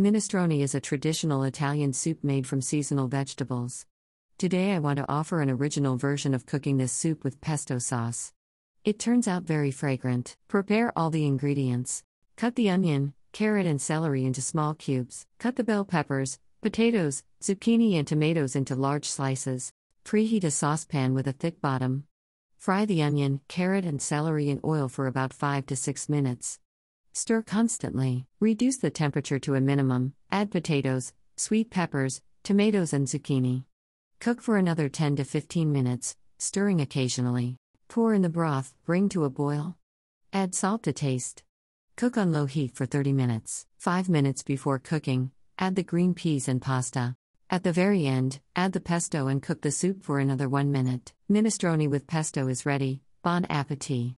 Minestrone is a traditional Italian soup made from seasonal vegetables. Today I want to offer an original version of cooking this soup with pesto sauce. It turns out very fragrant. Prepare all the ingredients. Cut the onion, carrot and celery into small cubes. Cut the bell peppers, potatoes, zucchini and tomatoes into large slices. Preheat a saucepan with a thick bottom. Fry the onion, carrot and celery in oil for about 5 to 6 minutes. Stir constantly. Reduce the temperature to a minimum. Add potatoes, sweet peppers, tomatoes and zucchini. Cook for another 10 to 15 minutes, stirring occasionally. Pour in the broth, bring to a boil. Add salt to taste. Cook on low heat for 30 minutes. 5 minutes before cooking, add the green peas and pasta. At the very end, add the pesto and cook the soup for another 1 minute. Minestrone with pesto is ready. Bon appétit!